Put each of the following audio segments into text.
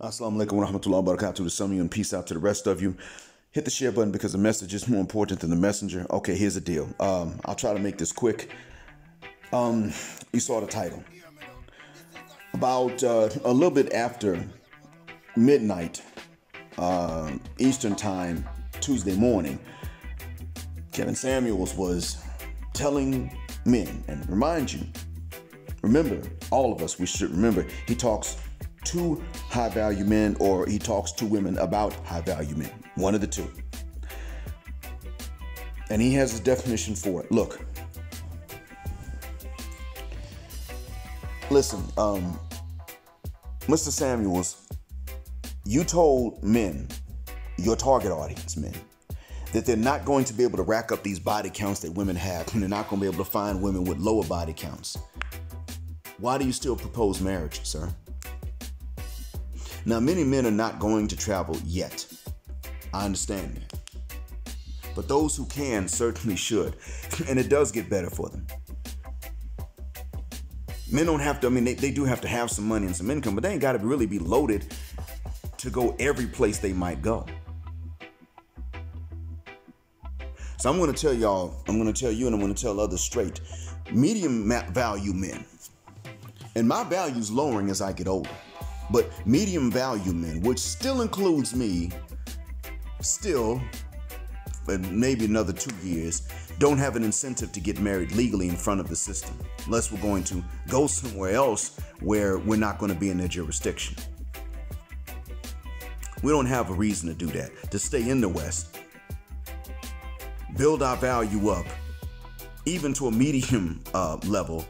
Assalamu alaikum wa rahmatullahi wa barakatuh to some of you, and peace out to the rest of you. Hit the share button because the message is more important than the messenger. Okay, here's the deal. I'll try to make this quick. You saw the title. About a little bit after midnight, Eastern time, Tuesday morning, Kevin Samuels was telling men, and remind you, remember, all of us, we should remember, he talks to high-value men, or he talks to women about high-value men, one of the two. And he has a definition for it. Look, listen, Mr. Samuels, you told men, your target audience, men, that they're not going to be able to rack up these body counts that women have, and they're not going to be able to find women with lower body counts. Why do you still propose marriage, sir? Now, many men are not going to travel yet. I understand that. But those who can certainly should. And it does get better for them. Men don't have to, I mean, they do have to have some money and some income, but they ain't got to really be loaded to go every place they might go. So I'm going to tell y'all, I'm going to tell you, and I'm going to tell others straight. Medium value men. And my value's lowering as I get older. But medium value men, which still includes me, still, for maybe another 2 years, don't have an incentive to get married legally in front of the system, unless we're going to go somewhere else where we're not going to be in their jurisdiction. We don't have a reason to do that, to stay in the West, build our value up, even to a medium level.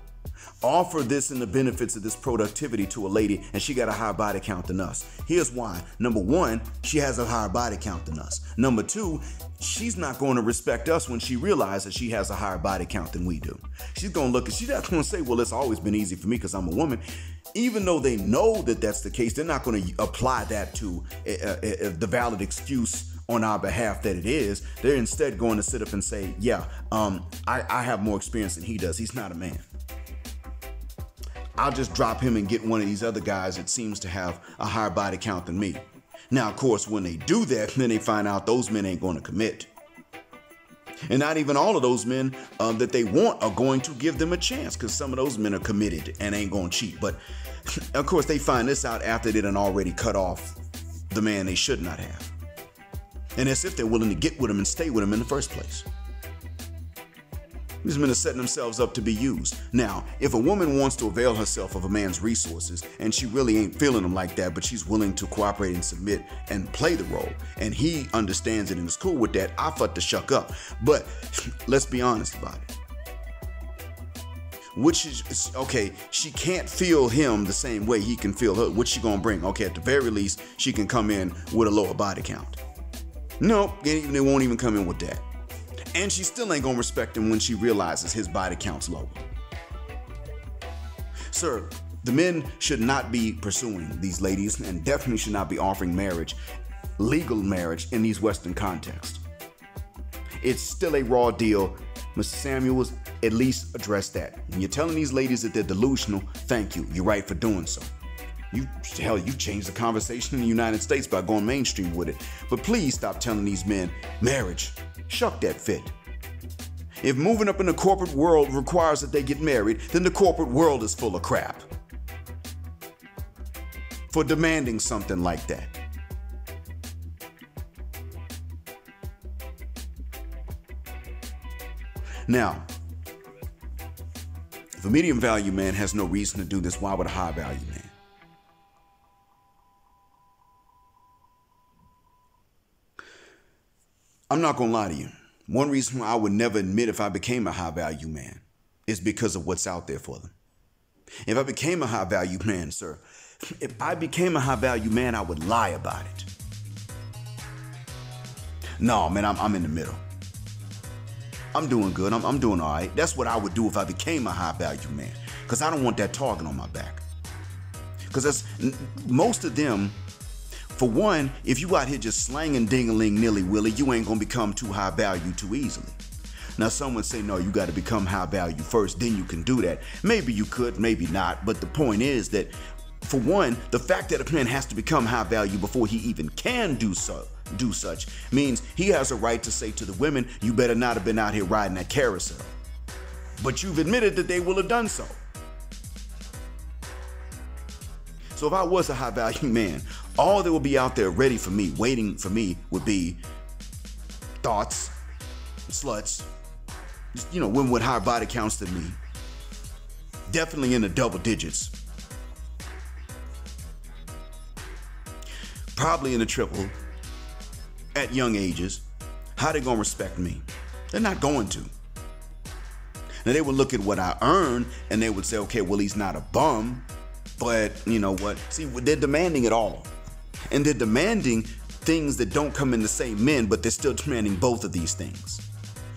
Offer this and the benefits of this productivity to a lady, and she got a higher body count than us. Here's why. Number one, she has a higher body count than us. Number two, she's not going to respect us when she realizes she has a higher body count than we do. She's going to look, and she's not going to say, well, it's always been easy for me because I'm a woman. Even though they know that that's the case, they're not going to apply that to the valid excuse on our behalf that it is. They're instead going to sit up and say, yeah, I have more experience than he does. He's not a man. I'll just drop him and get one of these other guys that seems to have a higher body count than me. Now, of course, when they do that, then they find out those men ain't going to commit. And not even all of those men that they want are going to give them a chance, because some of those men are committed and ain't going to cheat. But, of course, they find this out after they done already cut off the man they should not have. And as if they're willing to get with him and stay with him in the first place. These men are setting themselves up to be used. Now, if a woman wants to avail herself of a man's resources and she really ain't feeling him like that, but she's willing to cooperate and submit and play the role, and he understands it and is cool with that, I fuck the shuck up. But let's be honest about it. Which is, okay, she can't feel him the same way he can feel her. What's she gonna bring? Okay, at the very least, she can come in with a lower body count. Nope, they won't even come in with that. And she still ain't gonna respect him when she realizes his body count's low. Sir, the men should not be pursuing these ladies, and definitely should not be offering marriage, legal marriage, in these Western contexts. It's still a raw deal. Mr. Samuels, at least address that. When you're telling these ladies that they're delusional, thank you, you're right for doing so. Hell, you changed the conversation in the United States by going mainstream with it. But please stop telling these men, marriage. Shuck that fit. If moving up in the corporate world requires that they get married, then the corporate world is full of crap for demanding something like that. Now, if a medium value man has no reason to do this, why would a high value man? I'm not going to lie to you. One reason why I would never admit if I became a high-value man is because of what's out there for them. If I became a high-value man, sir, if I became a high-value man, I would lie about it. No, man, I'm in the middle. I'm doing good. I'm doing all right. That's what I would do if I became a high-value man, because I don't want that target on my back. Because that's most of them. For one, if you out here just slanging ding-a-ling nilly-willy, you ain't gonna become too high value too easily. Now, someone say, no, you gotta become high value first, then you can do that. Maybe you could, maybe not, but the point is that For one, the fact that a pen has to become high value before he even can do such means he has a right to say to the women, you better not have been out here riding that carousel. But you've admitted that they will have done so. So if I was a high value man, all that would be out there ready for me, waiting for me, would be thoughts, sluts, you know, women with higher body counts than me, definitely in the double digits, probably in the triple at young ages. How they gonna respect me? They're not going to. Now they would look at what I earn and they would say, okay, well, he's not a bum, but you know what? See, they're demanding it all. And they're demanding things that don't come in the same men, but they're still demanding both of these things.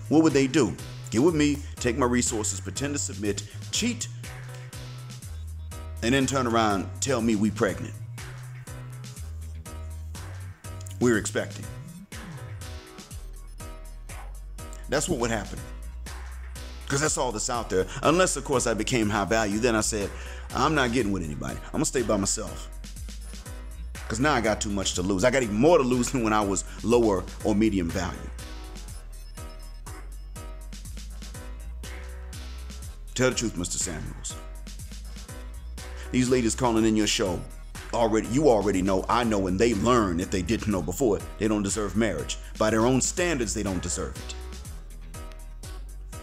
What would they do? Get with me, take my resources, pretend to submit, cheat, and then turn around, tell me we pregnant. We're expecting. That's what would happen. Because that's all that's out there. Unless, of course, I became high value. Then I said, I'm not getting with anybody. I'm going to stay by myself. Because now I got too much to lose. I got even more to lose than when I was lower or medium value. Tell the truth, Mr. Samuels. These ladies calling in your show, you already know, I know, and they learn if they didn't know before, they don't deserve marriage. By their own standards, they don't deserve it.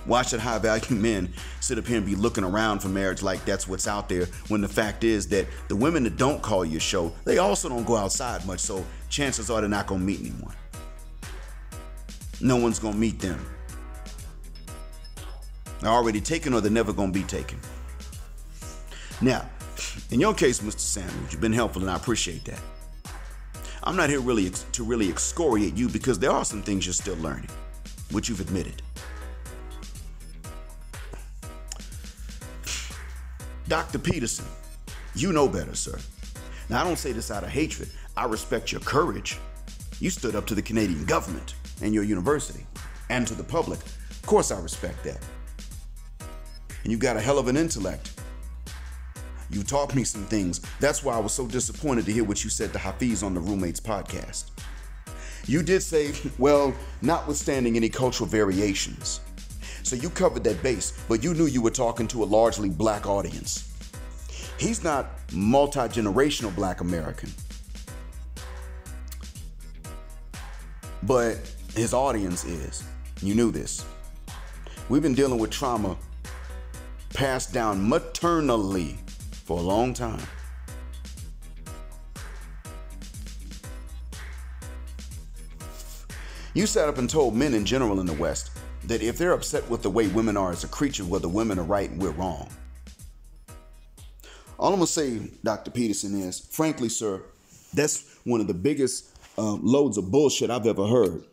Why should high value men sit up here and be looking around for marriage like that's what's out there, when the fact is that the women that don't call your show, they also don't go outside much, so chances are they're not gonna meet anyone. No one's gonna meet them. They're already taken or they're never gonna be taken. Now, in your case, Mr. Samuels, you've been helpful and I appreciate that. I'm not here really to really excoriate you, because there are some things you're still learning, which you've admitted. Dr. Peterson, you know better, sir. Now, I don't say this out of hatred. I respect your courage. You stood up to the Canadian government and your university and to the public. Of course, I respect that. And you've got a hell of an intellect. You taught me some things. That's why I was so disappointed to hear what you said to Hafiz on the Roommates podcast. You did say, well, notwithstanding any cultural variations. So you covered that base, but you knew you were talking to a largely black audience. He's not multi-generational black American, but his audience is. You knew this. We've been dealing with trauma passed down maternally for a long time. You sat up and told men in general in the West that if they're upset with the way women are as a creature, whether women are right and we're wrong. All I'm gonna say, Dr. Peterson, is, frankly, sir, that's one of the biggest loads of bullshit I've ever heard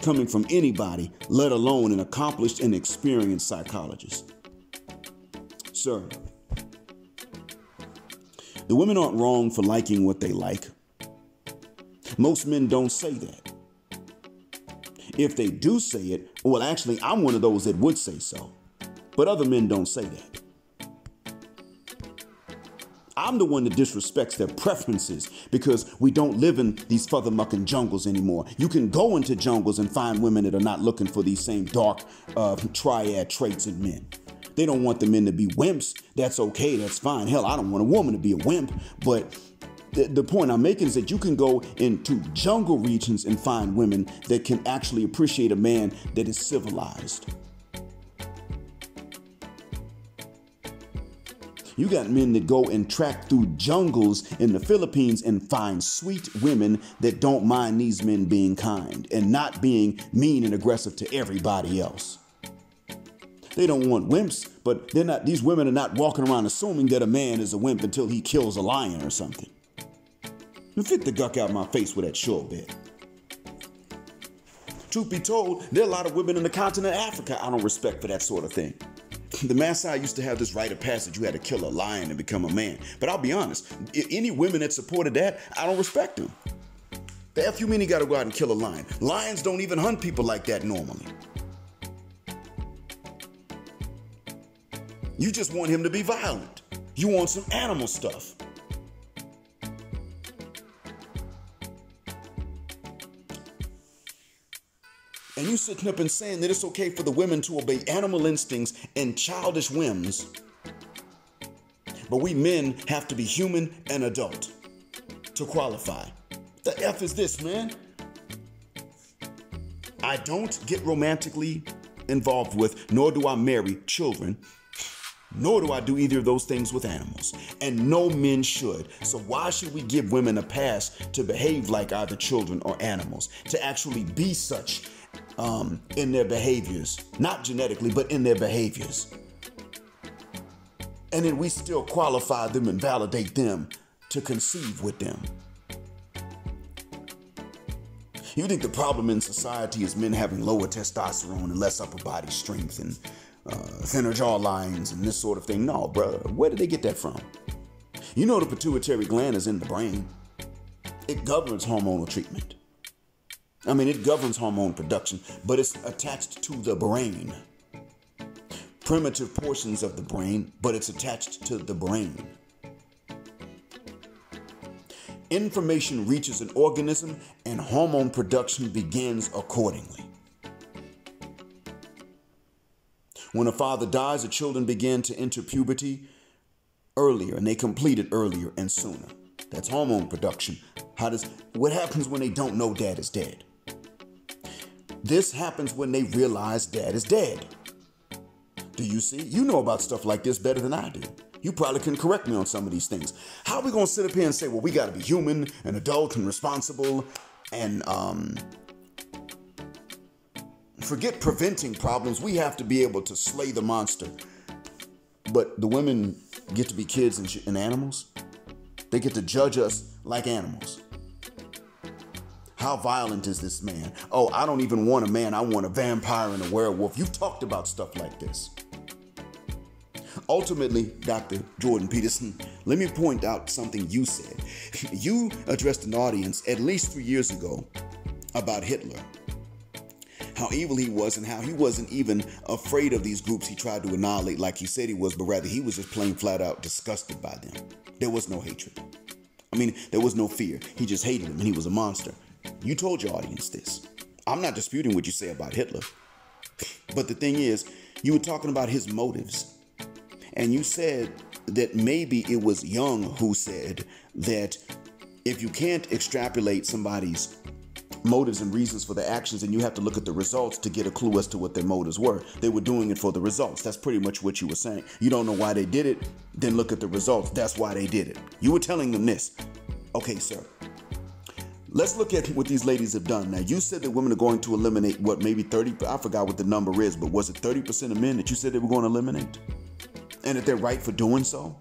coming from anybody, let alone an accomplished and experienced psychologist. Sir, the women aren't wrong for liking what they like. Most men don't say that. If they do say it, well, actually, I'm one of those that would say so. But other men don't say that. I'm the one that disrespects their preferences, because we don't live in these further-mucking jungles anymore. You can go into jungles and find women that are not looking for these same dark triad traits in men. They don't want the men to be wimps. That's okay. That's fine. Hell, I don't want a woman to be a wimp, but the point I'm making is that you can go into jungle regions and find women that can actually appreciate a man that is civilized. You got men that go and track through jungles in the Philippines and find sweet women that don't mind these men being kind and not being mean and aggressive to everybody else. They don't want wimps, but they're not. These women are not walking around assuming that a man is a wimp until he kills a lion or something. Fit the guck out my face with that short bit. Truth be told, there are a lot of women in the continent of Africa I don't respect for that sort of thing. The Maasai used to have this rite of passage. You had to kill a lion and become a man. But I'll be honest, any women that supported that, I don't respect them. The F you mean you gotta go out and kill a lion? Lions don't even hunt people like that normally. You just want him to be violent. You want some animal stuff. And you sitting up and saying that it's okay for the women to obey animal instincts and childish whims. But we men have to be human and adult to qualify. What the F is this, man? I don't get romantically involved with, nor do I marry children, nor do I do either of those things with animals. And no men should. So why should we give women a pass to behave like either children or animals, to actually be such in their behaviors, not genetically, but in their behaviors? And then we still qualify them and validate them to conceive with them. You think the problem in society is men having lower testosterone and less upper body strength and thinner jaw lines and this sort of thing? No, brother. Where did they get that from? You know the pituitary gland is in the brain. It governs hormonal treatment. I mean, it governs hormone production, but it's attached to the brain. Primitive portions of the brain, but it's attached to the brain. Information reaches an organism and hormone production begins accordingly. When a father dies, the children begin to enter puberty earlier and they complete it earlier and sooner. That's hormone production. What happens when they don't know dad is dead? This happens when they realize dad is dead. Do you see? You know about stuff like this better than I do. You probably can correct me on some of these things. How are we going to sit up here and say, well, we got to be human and adult and responsible and forget preventing problems. We have to be able to slay the monster. But the women get to be kids and animals. They get to judge us like animals. How violent is this man? Oh, I don't even want a man. I want a vampire and a werewolf. You've talked about stuff like this. Ultimately, Dr. Jordan Peterson, let me point out something you said. You addressed an audience at least 3 years ago about Hitler, how evil he was and how he wasn't even afraid of these groups he tried to annihilate like he said he was, but rather he was just plain flat out disgusted by them. There was no hatred. I mean, there was no fear. He just hated them and he was a monster. You told your audience this. I'm not disputing what you say about Hitler, but the thing is, you were talking about his motives. And you said that maybe it was Jung who said that if you can't extrapolate somebody's motives and reasons for their actions, then you have to look at the results to get a clue as to what their motives were. They were doing it for the results. That's pretty much what you were saying. You don't know why they did it, then look at the results. That's why they did it. You were telling them this. Okay, sir. Let's look at what these ladies have done. Now, you said that women are going to eliminate, what, maybe 30? I forgot what the number is, but was it 30% of men that you said they were going to eliminate? And that they're right for doing so?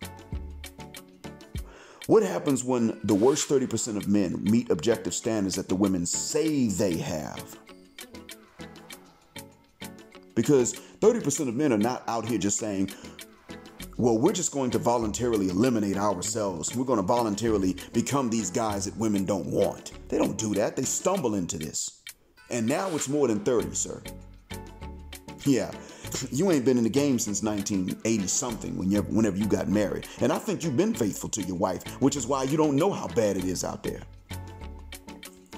What happens when the worst 30% of men meet objective standards that the women say they have? Because 30% of men are not out here just saying, well, we're just going to voluntarily eliminate ourselves. We're going to voluntarily become these guys that women don't want. They don't do that. They stumble into this. And now it's more than 30, sir. Yeah. You ain't been in the game since 1980-something whenever you got married. And I think you've been faithful to your wife, which is why you don't know how bad it is out there.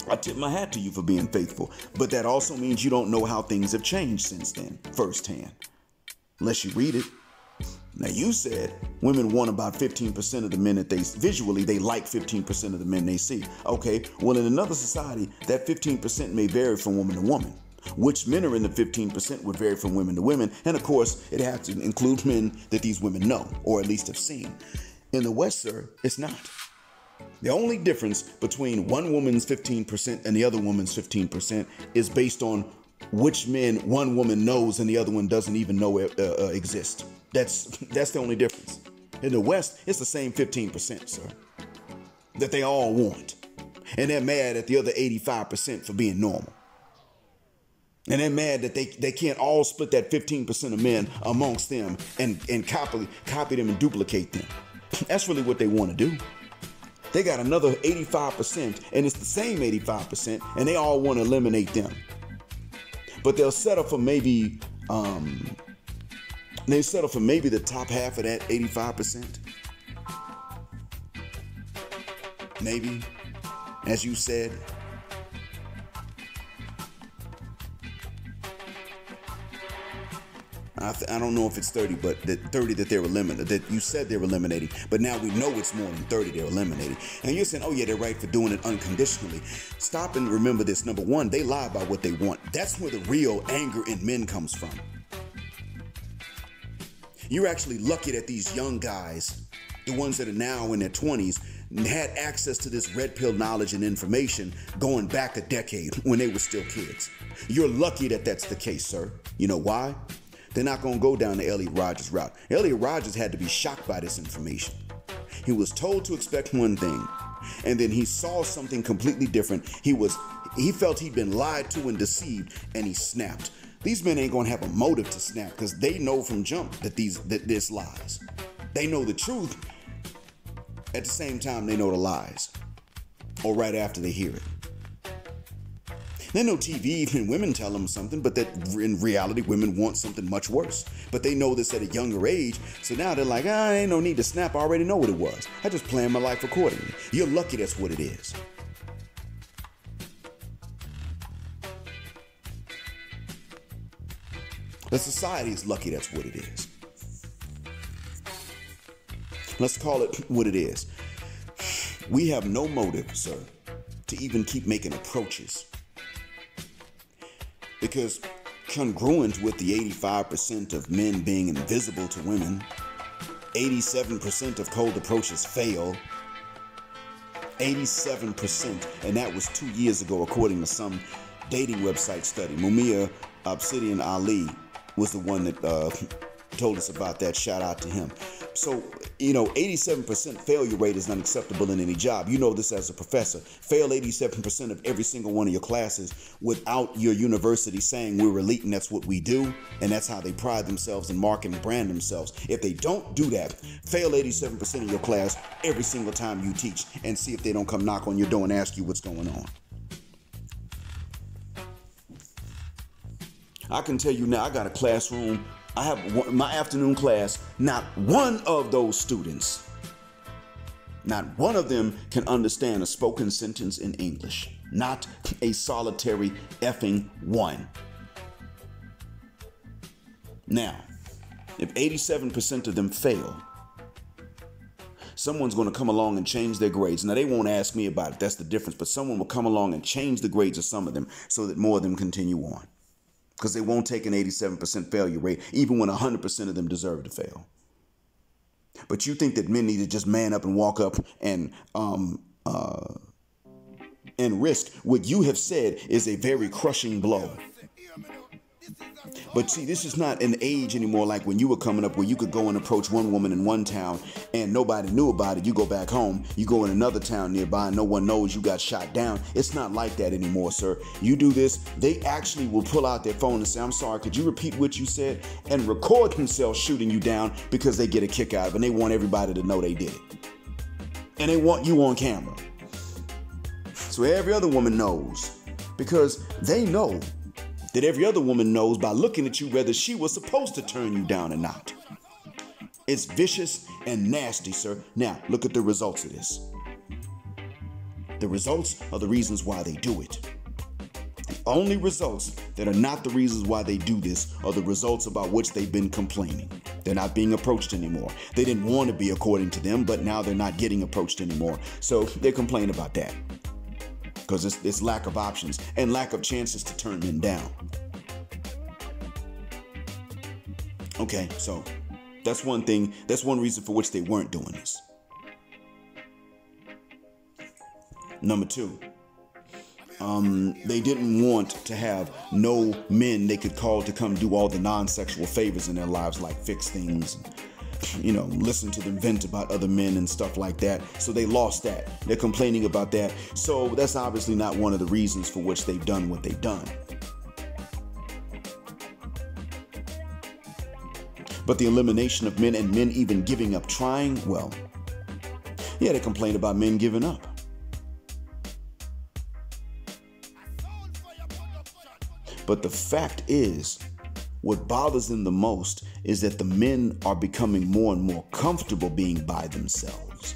I tip my hat to you for being faithful, but that also means you don't know how things have changed since then, firsthand, unless you read it. Now, you said women want about 15% of the men that they like 15% of the men they see. Okay, well, in another society, that 15% may vary from woman to woman. Which men are in the 15% would vary from women to women, and of course it has to include men that these women know or at least have seen. In the West, sir, it's not. The only difference between one woman's 15% and the other woman's 15% is based on which men one woman knows and the other one doesn't even know exist. That's the only difference. In the West, it's the same 15%, sir, that they all want, and they're mad at the other 85% for being normal. And they're mad that they can't all split that 15% of men amongst them and copy them and duplicate them. That's really what they want to do. They got another 85%, and it's the same 85%, and they all want to eliminate them. But they'll settle for maybe the top half of that 85%. maybe, as you said. I don't know if it's 30, but the 30 that they're eliminating, that you said they're eliminating, but now we know it's more than 30 they're eliminating. And you're saying, oh yeah, they're right for doing it unconditionally. Stop and remember this. Number one, they lie about what they want. That's where the real anger in men comes from. You're actually lucky that these young guys, the ones that are now in their 20s, had access to this red pill knowledge and information going back a decade when they were still kids. You're lucky that that's the case, sir. You know why? They're not going to go down the Elliot Rodgers route. Elliot Rodgers had to be shocked by this information. He was told to expect one thing, and then he saw something completely different. He felt he'd been lied to and deceived, and he snapped. These men ain't going to have a motive to snap because they know from jump that this lies. They know the truth. At the same time, they know the lies, or right after they hear it. They know TV, even women tell them something, but that in reality, women want something much worse. But they know this at a younger age, so now they're like, I ain't no need to snap. I already know what it was. I just plan my life accordingly. You're lucky that's what it is. The society is lucky that's what it is. Let's call it what it is. We have no motive, sir, to even keep making approaches. Because congruent with the 85% of men being invisible to women, 87% of cold approaches fail, 87%, and that was 2 years ago according to some dating website study. Mumia Obsidian Ali was the one that told us about that. Shout out to him. So, you know, 87% failure rate is unacceptable in any job. You know this as a professor. Fail 87% of every single one of your classes without your university saying we're elite and that's what we do. And that's how they pride themselves and market and brand themselves. If they don't do that, fail 87% of your class every single time you teach and see if they don't come knock on your door and ask you what's going on. I can tell you now, I got a classroom. I have one, my afternoon class, not one of those students, not one of them can understand a spoken sentence in English. Not a solitary effing one. Now, if 87% of them fail, someone's going to come along and change their grades. Now, they won't ask me about it. That's the difference. But someone will come along and change the grades of some of them so that more of them continue on. Because they won't take an 87% failure rate, even when 100% of them deserve to fail. But you think that men need to just man up and walk up and risk what you have said is a very crushing blow. But see, this is not an age anymore like when you were coming up where you could go and approach one woman in one town and nobody knew about it. You go back home, you go in another town nearby and no one knows you got shot down. It's not like that anymore, sir. You do this, they actually will pull out their phone and say, I'm sorry, could you repeat what you said? And record themselves shooting you down because they get a kick out of it and they want everybody to know they did it. And they want you on camera. So every other woman knows because they know that every other woman knows by looking at you whether she was supposed to turn you down or not. It's vicious and nasty, sir. Now, look at the results of this. The results are the reasons why they do it. The only results that are not the reasons why they do this are the results about which they've been complaining. They're not being approached anymore. They didn't want to be according to them, but now they're not getting approached anymore. So they complain about that. Because it's lack of options and lack of chances to turn men down. Okay, so that's one thing. That's one reason for which they weren't doing this. Number two, they didn't want to have no men they could call to come do all the non-sexual favors in their lives, like fix things, you know, listen to them vent about other men and stuff like that. So they lost that. They're complaining about that. So that's obviously not one of the reasons for which they've done what they've done. But the elimination of men and men even giving up trying, well, yeah, they complain about men giving up. But the fact is, what bothers them the most is that the men are becoming more and more comfortable being by themselves.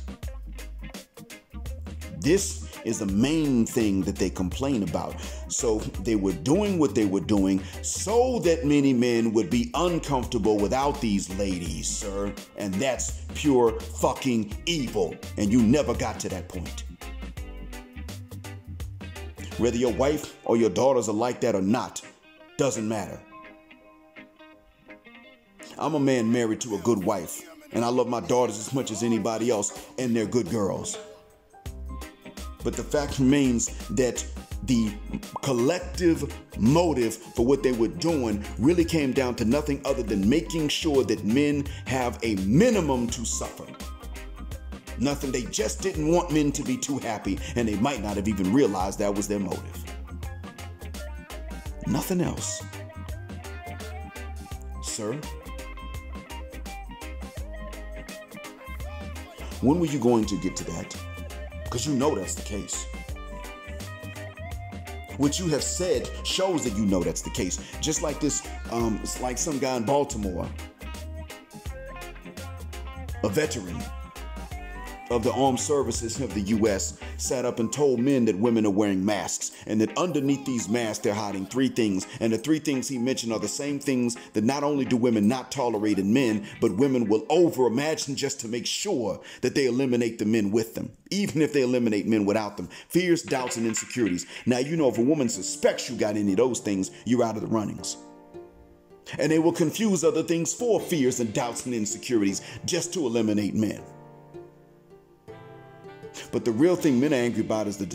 This is the main thing that they complain about. So they were doing what they were doing so that many men would be uncomfortable without these ladies, sir. And that's pure fucking evil. And you never got to that point. Whether your wife or your daughters are like that or not, doesn't matter. I'm a man married to a good wife, and I love my daughters as much as anybody else, and they're good girls. But the fact remains that the collective motive for what they were doing really came down to nothing other than making sure that men have a minimum to suffer. Nothing. They just didn't want men to be too happy, and they might not have even realized that was their motive. Nothing else. Sir? When were you going to get to that? Because you know that's the case. What you have said shows that you know that's the case. Just like this, it's like some guy in Baltimore, a veteran of the armed services of the U.S., sat up and told men that women are wearing masks, and that underneath these masks they're hiding three things, and the three things he mentioned are the same things that not only do women not tolerate in men, but women will overimagine just to make sure that they eliminate the men with them, even if they eliminate men without them. Fears, doubts, and insecurities. Now, you know, if a woman suspects you got any of those things, you're out of the runnings. And they will confuse other things for fears and doubts and insecurities just to eliminate men. But the real thing men are angry about is the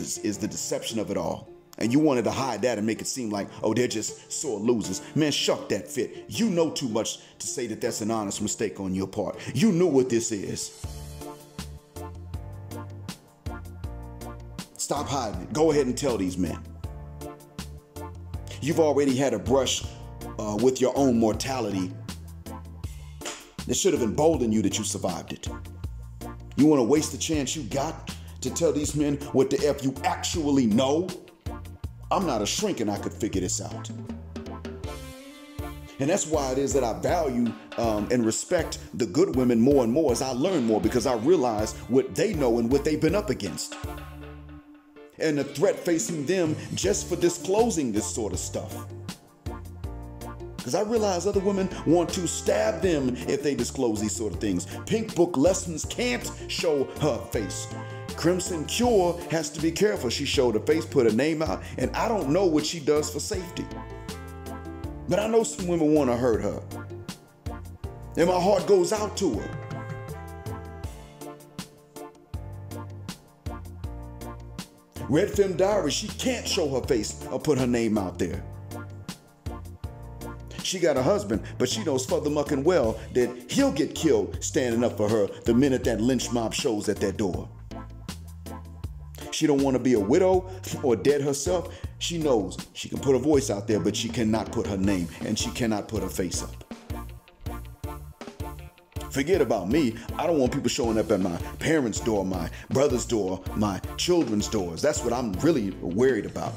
deception of it all. And you wanted to hide that and make it seem like, oh, they're just sore losers. Man, shuck that fit. You know too much to say that that's an honest mistake on your part. You knew what this is. Stop hiding it. Go ahead and tell these men. You've already had a brush with your own mortality that should have emboldened you that you survived it. You want to waste the chance you got to tell these men what the F you actually know? I'm not a shrink and I could figure this out. And that's why it is that I value and respect the good women more and more as I learn more, because I realize what they know and what they've been up against. And the threat facing them just for disclosing this sort of stuff. Because I realize other women want to stab them if they disclose these sort of things. Pink Book Lessons can't show her face. Crimson Cure has to be careful. She showed her face, put her name out, and I don't know what she does for safety. But I know some women want to hurt her. And my heart goes out to her. Red Femme Diary, she can't show her face or put her name out there. She got a husband, but she knows further mucking well that he'll get killed standing up for her the minute that lynch mob shows at their door. She don't want to be a widow or dead herself. She knows she can put her voice out there, but she cannot put her name, and she cannot put her face up. Forget about me. I don't want people showing up at my parents' door, my brother's door, my children's doors. That's what I'm really worried about.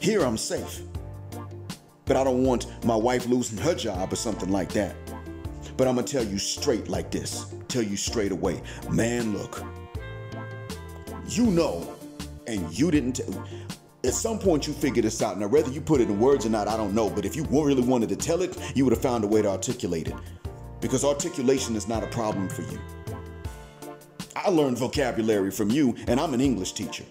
Here I'm safe. But I don't want my wife losing her job or something like that. But I'm gonna tell you straight like this, tell you straight away, man, look, you know, and you didn't tell. At some point you figure this out. Now, whether you put it in words or not, I don't know, but if you really wanted to tell it, you would have found a way to articulate it, because articulation is not a problem for you. I learned vocabulary from you, and I'm an English teacher.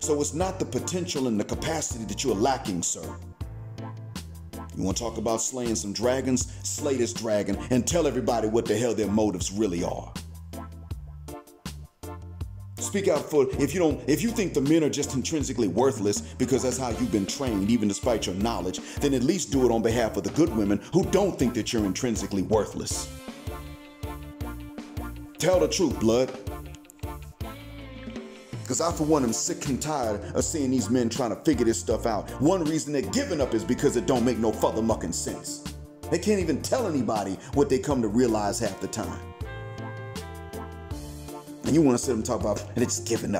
So it's not the potential and the capacity that you're lacking, sir. You want to talk about slaying some dragons? Slay this dragon and tell everybody what the hell their motives really are. Speak out for, if you think the men are just intrinsically worthless because that's how you've been trained, even despite your knowledge, then at least do it on behalf of the good women who don't think that you're intrinsically worthless. Tell the truth, blood. Because I, for one, am sick and tired of seeing these men trying to figure this stuff out. One reason they're giving up is because it don't make no further mucking sense. They can't even tell anybody what they come to realize half the time. and you want to sit up and talk about, and they're just giving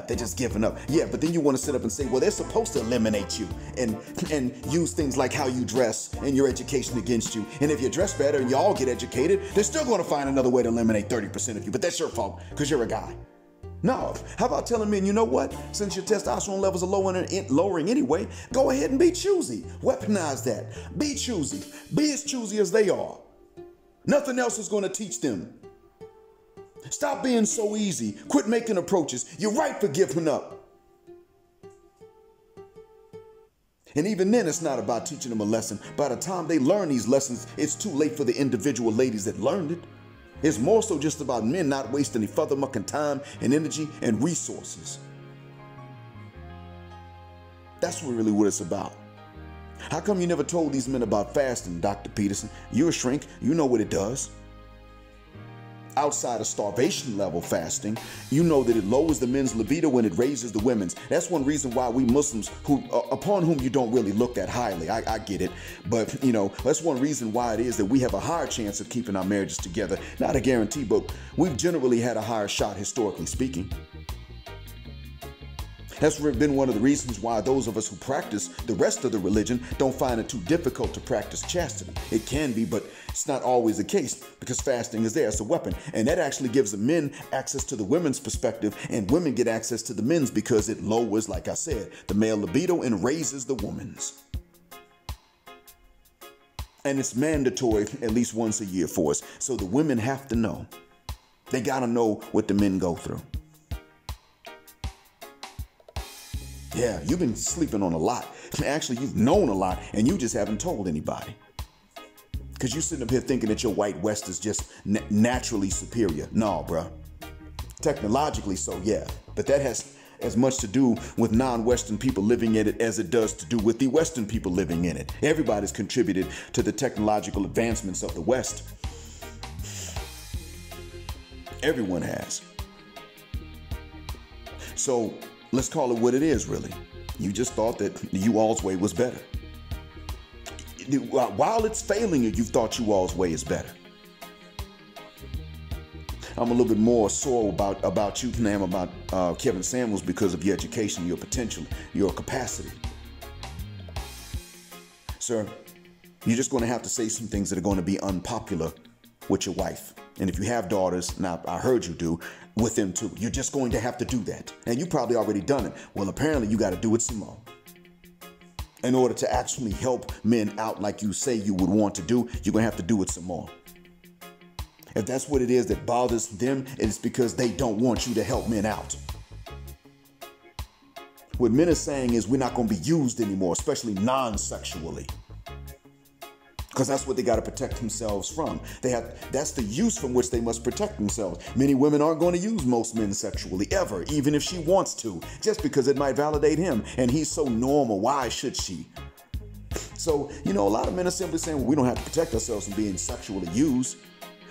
up. Yeah, but then you want to sit up and say, well, they're supposed to eliminate you and use things like how you dress and your education against you. And if you dress better and y'all get educated, they're still going to find another way to eliminate 30% of you, but that's your fault because you're a guy. No, how about telling men, you know what? Since your testosterone levels are low and lowering anyway, go ahead and be choosy. Weaponize that. Be choosy. Be as choosy as they are. Nothing else is going to teach them. Stop being so easy. Quit making approaches. You're right for giving up. And even then, it's not about teaching them a lesson. By the time they learn these lessons, it's too late for the individual ladies that learned it. It's more so just about men not wasting any further mucking time and energy and resources. That's really what it's about. How come you never told these men about fasting, Dr. Peterson? You're a shrink. You know what it does. Outside of starvation level fasting, you know that it lowers the men's libido and it raises the women's. That's one reason why we Muslims, who upon whom you don't really look that highly, I get it, but you know, that's one reason why it is that we have a higher chance of keeping our marriages together. Not a guarantee, but we've generally had a higher shot historically speaking. That's been one of the reasons why those of us who practice the rest of the religion don't find it too difficult to practice chastity. It can be, but it's not always the case because fasting is there. It's a weapon. And that actually gives the men access to the women's perspective, and women get access to the men's because it lowers, like I said, the male libido and raises the woman's. And it's mandatory at least once a year for us. So the women have to know. They gotta know what the men go through. Yeah, you've been sleeping on a lot. Actually, you've known a lot, and you just haven't told anybody. Because you're sitting up here thinking that your white West is just naturally superior. No, bruh. Technologically so, yeah. But that has as much to do with non-Western people living in it as it does to do with the Western people living in it. Everybody's contributed to the technological advancements of the West. Everyone has. So, let's call it what it is, really. You just thought that you all's way was better. While it's failing you, you've thought you all's way is better. I'm a little bit more sore about you than I am about Kevin Samuels because of your education, your potential, your capacity. Sir, you're just going to have to say some things that are going to be unpopular with your wife. And if you have daughters, now I heard you do, with them too. You're just going to have to do that. And you probably already done it. Well, apparently you got to do it some more. In order to actually help men out like you say you would want to do, you're going to have to do it some more. If that's what it is that bothers them, it's because they don't want you to help men out. What men are saying is we're not going to be used anymore, especially non-sexually. Because that's what they got to protect themselves from. That's the use from which they must protect themselves. Many women aren't going to use most men sexually ever, even if she wants to, just because it might validate him. And he's so normal. Why should she? So, you know, a lot of men are simply saying, well, we don't have to protect ourselves from being sexually used.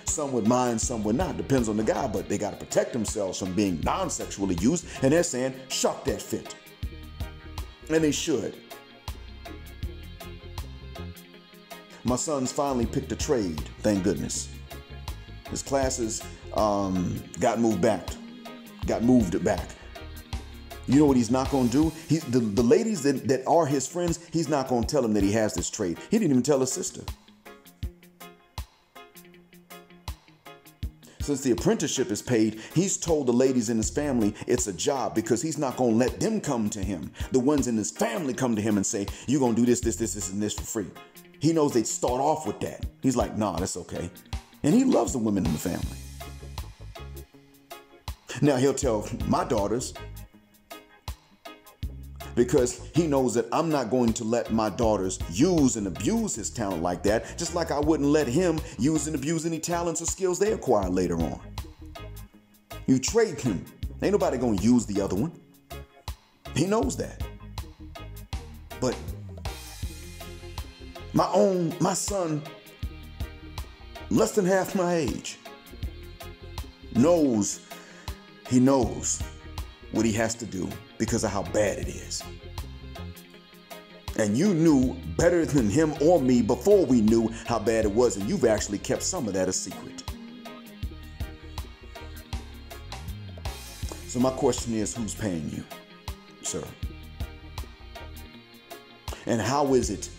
Some would mind, some would not. Depends on the guy, but they got to protect themselves from being non-sexually used. And they're saying, shuck that fit. And they should. My son's finally picked a trade, thank goodness. His classes got moved back. You know what he's not gonna do? The ladies that are his friends, he's not gonna tell them that he has this trade. He didn't even tell his sister. Since the apprenticeship is paid, he's told the ladies in his family it's a job because he's not gonna let them come to him. The ones in his family come to him and say, you're gonna do this, this, this, this, and this for free. He knows they'd start off with that. He's like, nah, that's okay. And he loves the women in the family. Now he'll tell my daughters because he knows that I'm not going to let my daughters use and abuse his talent like that, just like I wouldn't let him use and abuse any talents or skills they acquire later on. You trade him. Ain't nobody gonna use the other one. He knows that. But my son, less than half my age, he knows what he has to do because of how bad it is. And you knew better than him or me before we knew how bad it was, and you've actually kept some of that a secret. So my question is, who's paying you, sir? And how is it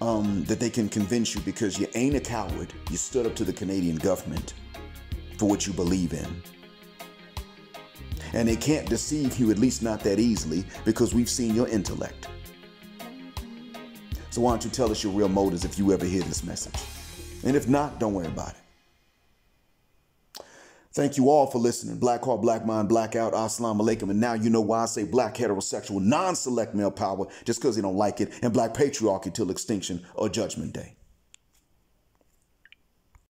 that they can convince you, because you ain't a coward, you stood up to the Canadian government for what you believe in. And they can't deceive you, at least not that easily, because we've seen your intellect. So why don't you tell us your real motives if you ever hear this message? And if not, don't worry about it. Thank you all for listening. Black Heart, Black Mind, Black Out. Assalamu alaikum. And now you know why I say black heterosexual non-select male power, just because they don't like it, and black patriarchy till extinction or judgment day.